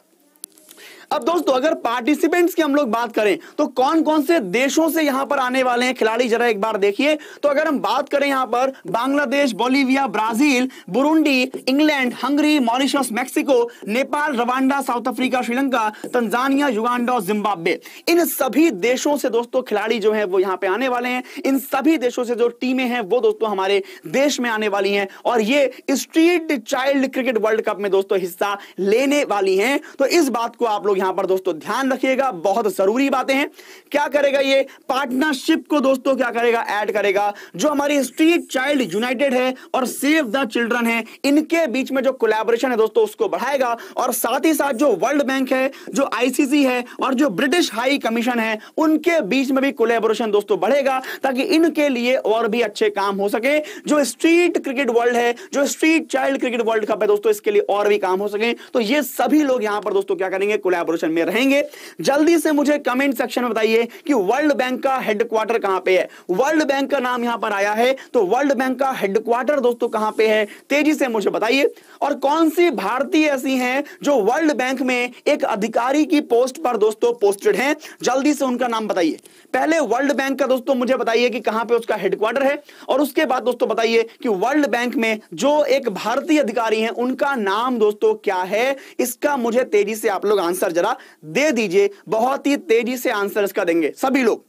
अब दोस्तों अगर पार्टिसिपेंट्स की हम लोग बात करें तो कौन कौन से देशों से यहां पर आने वाले हैं खिलाड़ी, जरा एक बार देखिए। तो अगर हम बात करें यहां पर Bangladesh, Bolivia, Brazil, Burundi, England, Hungary, Mauritius, Mexico, Nepal, Rwanda, South Africa, Sri Lanka, Tanzania, Uganda और जिम्बाब्वे, इन सभी देशों से दोस्तों खिलाड़ी जो है वो यहाँ पे आने वाले हैं। इन सभी देशों से जो टीमें हैं वो दोस्तों हमारे देश में आने वाली हैं और ये street child cricket world cup में दोस्तों हिस्सा लेने वाली हैं, तो इस बात को आप लोग यहां पर दोस्तों ध्यान रखिएगा, बहुत जरूरी बातें हैं। क्या करेगा ये पार्टनरशिप को दोस्तों क्या करेगा, ऐड करेगा, जो हमारी स्ट्रीट चाइल्ड यूनाइटेड है और सेव द चिल्ड्रन है इनके बीच में जो कोलैबोरेशन है दोस्तों उसको बढ़ाएगा, और साथ ही साथ जो वर्ल्ड बैंक है, जो आईसीसी है और जो ब्रिटिश हाई कमीशन है उनके बीच में भी कोलैबोरेशन दोस्तों बढ़ेगा ताकि इनके लिए और भी अच्छे काम हो सके। जो स्ट्रीट क्रिकेट वर्ल्ड है, जो street child cricket world cup है दोस्तों इसके लिए और भी काम हो सके, तो ये सभी लोग यहां पर दोस्तों क्या करेंगे, कोलैबोरेशन कोलैबोरेशन में रहेंगे। जल्दी से मुझे कमेंट सेक्शन में बताइए कि वर्ल्ड बैंक का हेडक्वार्टर कहां पे है। वर्ल्ड बैंक का नाम यहां पर आया है तो वर्ल्ड बैंक का हेडक्वार्टर दोस्तों कहां पे है, तेजी से मुझे बताइए। और कौन सी भारतीय ऐसी हैं जो वर्ल्ड बैंक में एक अधिकारी की पोस्ट पर दोस्तों पोस्टेड हैं, जल्दी से उनका नाम बताइए। पहले वर्ल्ड बैंक का दोस्तों मुझे बताइए कि कहां पे उसका हेडक्वार्टर है, और उसके बाद दोस्तों बताइए कि वर्ल्ड बैंक में जो एक भारतीय अधिकारी हैं उनका नाम दोस्तों क्या है। इसका मुझे तेजी से आप लोग आंसर जरा दे दीजिए, बहुत ही तेजी से आंसर इसका देंगे सभी लोग।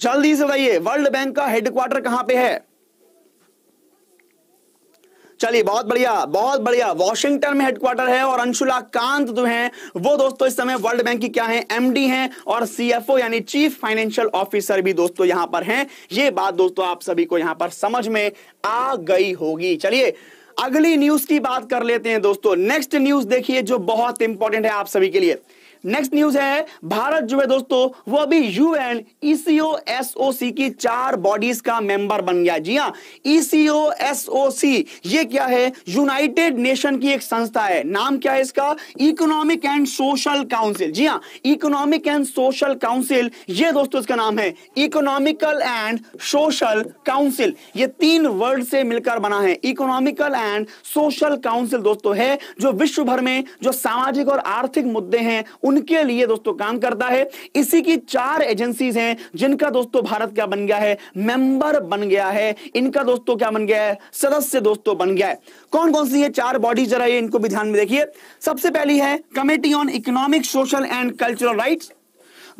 जल्दी से बताइए वर्ल्ड बैंक का हेडक्वार्टर कहां पे है। चलिए बहुत बढ़िया बहुत बढ़िया, वॉशिंगटन में हेडक्वार्टर है। और अंशुला कांत जो हैं वो दोस्तों इस समय वर्ल्ड बैंक की क्या हैं, एमडी हैं और सीएफओ यानी चीफ फाइनेंशियल ऑफिसर भी दोस्तों यहां पर हैं। ये बात दोस्तों आप सभी को यहां पर समझ में आ गई होगी। चलिए अगली न्यूज की बात कर लेते हैं दोस्तों। नेक्स्ट न्यूज देखिए जो बहुत इंपॉर्टेंट है आप सभी के लिए। नेक्स्ट न्यूज है भारत जो है दोस्तों वो अभी यूएन ईसीओ एसओसी की चार बॉडीज का मेंबर बन गया। जी हाँ, ईसीओ एसओसी ये क्या है, यूनाइटेड नेशन की एक संस्था है। नाम क्या है इसका, इकोनॉमिक एंड सोशल काउंसिल। जी हाँ, इकोनॉमिक एंड सोशल काउंसिल ये दोस्तों इसका नाम है, इकोनॉमिकल एंड सोशल काउंसिल। ये तीन वर्ड से मिलकर बना है, इकोनॉमिकल एंड सोशल काउंसिल दोस्तों है जो विश्व भर में जो सामाजिक और आर्थिक मुद्दे हैं उनके लिए दोस्तों काम करता है। इसी की चार एजेंसीज हैं जिनका दोस्तों भारत क्या बन गया है, मेंबर बन गया है। इनका दोस्तों क्या बन गया है, सदस्य दोस्तों बन गया है। कौन कौन सी ये चार बॉडीज जरा ये इनको भी ध्यान में देखिए। सबसे पहली है committee on economic social and cultural rights,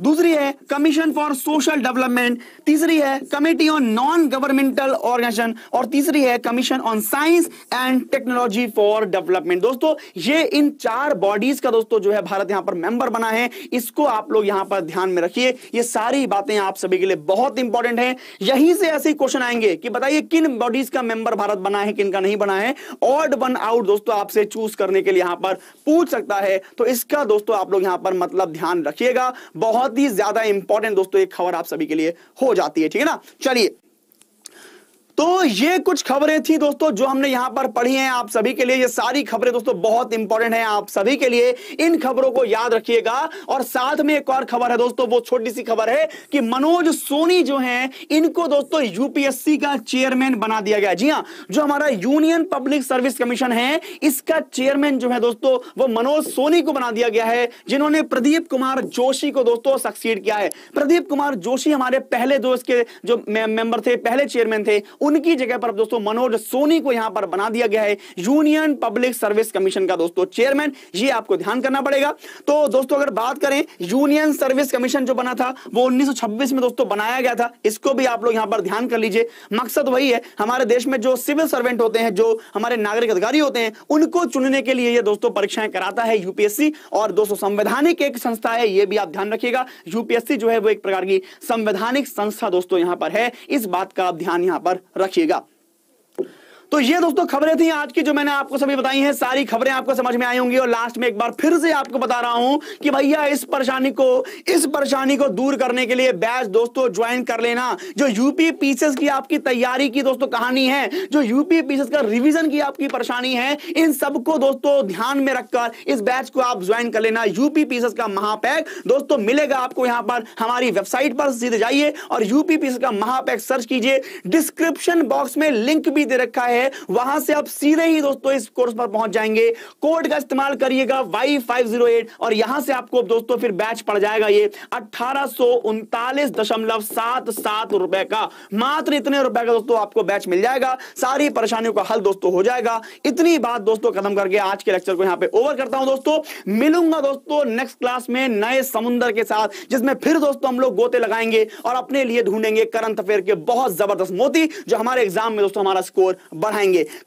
दूसरी है कमीशन फॉर सोशल डेवलपमेंट, तीसरी है committee on non governmental organisation और तीसरी है commission on science and technology for development. दोस्तों ये इन चार बॉडीज का दोस्तों जो है भारत यहां पर मेंबर बना है। इसको आप लोग यहां पर ध्यान में रखिए। ये सारी बातें आप सभी के लिए बहुत इंपॉर्टेंट है। यहीं से ऐसे क्वेश्चन आएंगे कि बताइए किन बॉडीज का मेंबर भारत बना है, किन का नहीं बना है। ऑड वन आउट दोस्तों आपसे चूज करने के लिए यहां पर पूछ सकता है, तो इसका दोस्तों आप लोग यहां पर मतलब ध्यान रखिएगा। बहुत बहुत ही ज्यादा इंपॉर्टेंट दोस्तों एक खबर आप सभी के लिए हो जाती है, ठीक है ना। चलिए तो ये कुछ खबरें थी दोस्तों जो हमने यहां पर पढ़ी हैं आप सभी के लिए। ये सारी खबरें दोस्तों बहुत इंपॉर्टेंट हैं आप सभी के लिए, इन खबरों को याद रखिएगा। और साथ में एक और खबर है दोस्तों, वो छोटी सी खबर है कि मनोज सोनी जो हैं इनको दोस्तों यूपीएससी का चेयरमैन बना दिया गया। जी हाँ, जो हमारा यूनियन पब्लिक सर्विस कमीशन है इसका चेयरमैन जो है दोस्तों वो मनोज सोनी को बना दिया गया है, जिन्होंने प्रदीप कुमार जोशी को दोस्तों सक्सीड किया है। प्रदीप कुमार जोशी हमारे पहले दोस्त के जो मेंबर थे, पहले चेयरमैन थे, उनकी जगह पर दोस्तों मनोज सोनी को यहां पर बना दिया गया है यूनियन पब्लिक सर्विस कमीशन का दोस्तों चेयरमैन। ये आपको ध्यान करना पड़ेगा। तो दोस्तों अगर बात करें, यूनियन सर्विस कमीशन जो बना था वो उन्नीस सौ छब्बीस में दोस्तों बनाया गया था। इसको भी आप लोग यहां पर ध्यान कर लीजिए। मकसद वही है, हमारे देश में जो सिविल सर्वेंट होते हैं, जो हमारे नागरिक अधिकारी होते हैं, उनको चुनने के लिए ये दोस्तों परीक्षाएं कराता है यूपीएससी। और दोस्तों संवैधानिक एक संस्था है, यह भी आप ध्यान रखिएगा। यूपीएससी जो है वो एक प्रकार की संवैधानिक संस्था दोस्तों यहां पर है, इस बात का आप ध्यान यहां पर रखिएगा। तो ये दोस्तों खबरें थी आज की जो मैंने आपको सभी बताई हैं। सारी खबरें आपको समझ में आई होंगी। और लास्ट में एक बार फिर से आपको बता रहा हूं कि भैया इस परेशानी को इस परेशानी को दूर करने के लिए बैच दोस्तों ज्वाइन कर लेना। जो यूपीपीएससी की आपकी तैयारी की दोस्तों कहानी है, जो यूपीपीएससी का रिवीजन की आपकी परेशानी है, इन सबको दोस्तों ध्यान में रखकर इस बैच को आप ज्वाइन कर लेना। यूपीपीएससी का महापैक दोस्तों मिलेगा आपको यहाँ पर हमारी वेबसाइट पर, सीधे जाइए और यूपीपीएससी का महापैक सर्च कीजिए। डिस्क्रिप्शन बॉक्स में लिंक भी दे रखा है, वहां से आप सीधे ही दोस्तों इस कोर्स पर पहुंच जाएंगे। कोड का इस्तेमाल करिएगा वाई फाइव जीरो एट और यहां से आपको दोस्तों फिर बैच पड़ जाएगा ये अठारह सौ उनतालीस दशमलव सात सात रुपए का। मात्र इतने रुपए का दोस्तों आपको बैच मिल जाएगा। सारी परेशानियों का हल दोस्तों हो जाएगा। इतनी बात दोस्तों खत्म करके आज के लेक्चर को यहां पे ओवर करता हूं दोस्तों। मिलूंगा दोस्तों नेक्स्ट क्लास में नए समुद्र के साथ, जिसमें फिर दोस्तों हम लोग गोते लगाएंगे और अपने लिए ढूंढेंगे करंट अफेयर के बहुत जबरदस्त मोती, जो हमारे एग्जाम में दोस्तों हमारा स्कोर बढ़ाएंगे।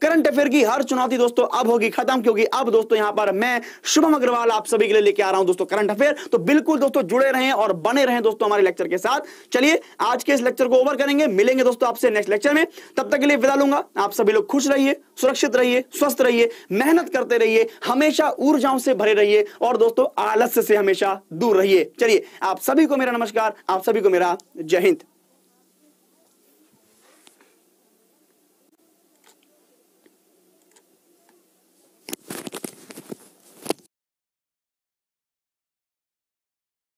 करंट अफेयर की हर चुनौती दोस्तों अब होगी खत्म, क्योंकि अब दोस्तों यहां पर मैं शुभम अग्रवाल आप सभी के लिए लेके आ रहा हूं दोस्तों करंट अफेयर। तो बिल्कुल दोस्तों जुड़े रहें और बने रहें दोस्तों हमारे लेक्चर के साथ। चलिए आज के इस लेक्चर को ओवर करेंगे, मिलेंगे दोस्तों आपसे नेक्स्ट लेक्चर में। तब तक के लिए विदा लूंगा। आप सभी लोग खुश रहिए, सुरक्षित रहिए, स्वस्थ रहिए, मेहनत करते रहिए, हमेशा ऊर्जाओं से भरे रहिए और दोस्तों आलस्य से हमेशा दूर रहिए। चलिए आप सभी को मेरा नमस्कार, आप सभी को मेरा जय हिंद।